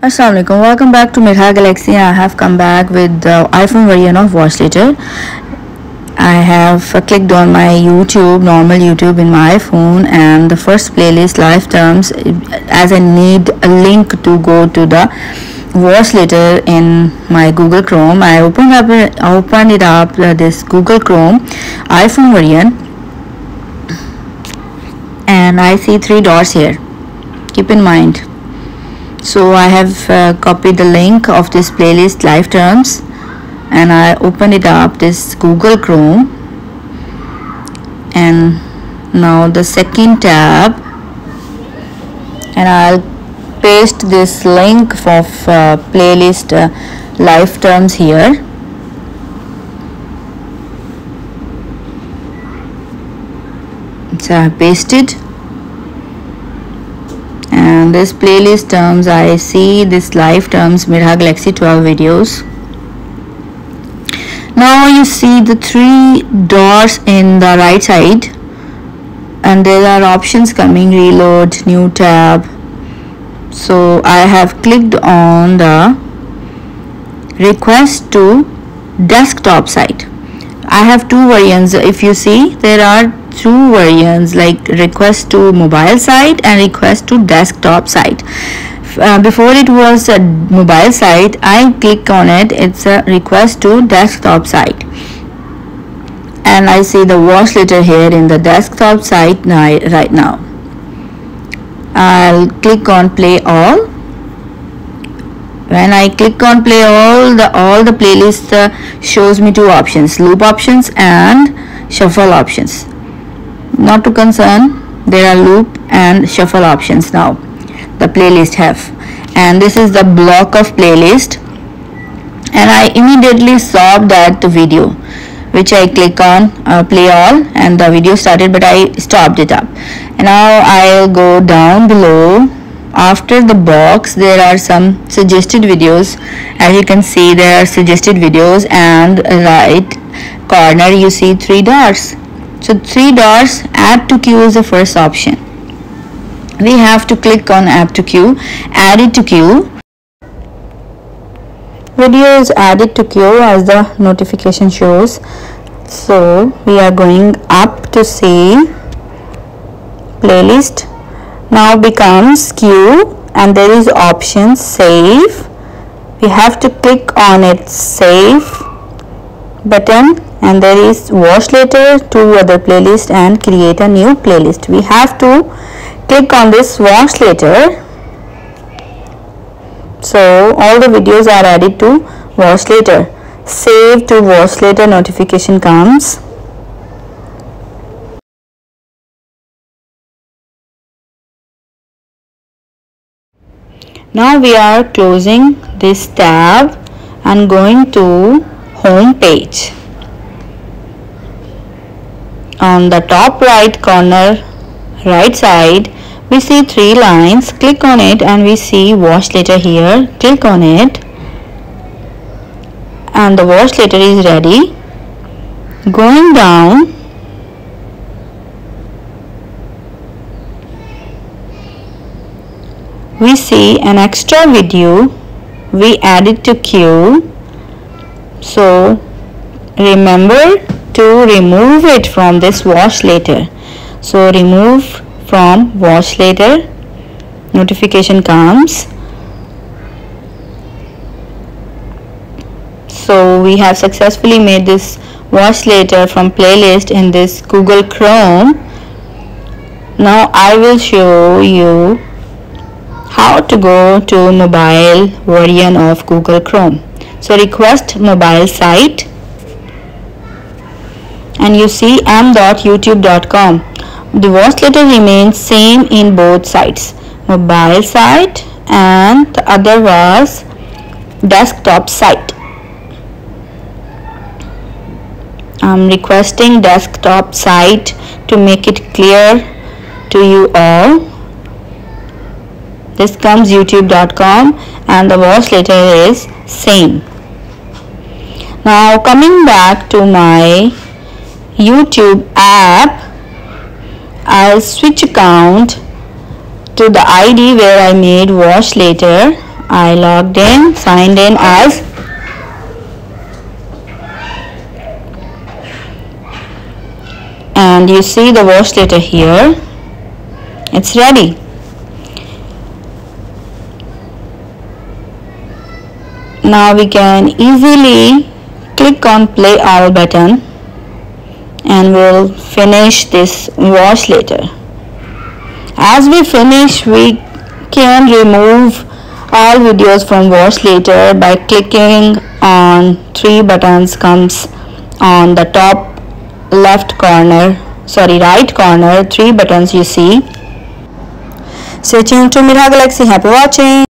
Assalamu alaikum, welcome back to Mirha Galaxy. I have come back with the iPhone version of Watch Later. I have clicked on my YouTube, normal YouTube in my iPhone, and the first playlist live terms, as I need a link to go to the Watch Later in my Google Chrome. I opened it up this Google Chrome iPhone version, and I see three dots here. Keep in mind. So I have copied the link of this playlist live terms and I open it up this Google Chrome, and now the second tab, and I'll paste this link of playlist live terms here. So I pasted. And this playlist terms, I see this live terms Mirha Galaxy 12 videos. Now you see the three dots in the right side, and there are options coming: reload, new tab. So I have clicked on the request to desktop site. I have two versions. If you see, there are two versions, like request to mobile site and request to desktop site. Before it was a mobile site. I click on it, it's a request to desktop site, and I see the Watch Later here in the desktop site right now. I'll click on play all. When I click on play all, the playlist shows me two options: loop options and shuffle options. Not to concern, there are loop and shuffle options now the playlist have, and this is the block of playlist, and I immediately saw that the video which I click on play all, and the video started, but I stopped it up. And now I'll go down below. After the box, there are some suggested videos. As you can see, there are suggested videos, and right corner you see three dots. So three dots, add to queue is the first option. We have to click on add to queue, add it to queue. Video is added to queue as the notification shows. So we are going up to see playlist. Now becomes queue, and there is option save. We have to click on it, save button. And there is Watch Later, two other playlist, and create a new playlist. We have to click on this Watch Later. So all the videos are added to Watch Later. Save to Watch Later notification comes. Now we are closing this tab and going to home page. On the top right corner, right side, we see three lines. Click on it and we see Watch Later here. Click on it and the Watch Later is ready. Going down, we see an extra video. We add it to queue. So remember to remove it from this Watch Later. So remove from Watch Later notification comes. So we have successfully made this Watch Later from playlist in this Google Chrome. Now I will show you how to go to mobile version of Google Chrome. So request mobile site. And you see am.youtube.com. The Watch Later remains same in both sites, mobile site and the other was desktop site. I'm requesting desktop site to make it clear to you all. This comes youtube.com and the Watch Later is same. Now coming back to my YouTube app, I'll switch account to the ID where I made Watch Later. I logged in, signed in as and you see the watch later here. It's ready. Now we can easily click on play all button and we'll finish this watch later. As we finish, we can remove all videos from watch later by clicking on three buttons comes on the top left corner, sorry, right corner, three buttons you see. Stay tuned to Mirha Galaxy. Happy watching.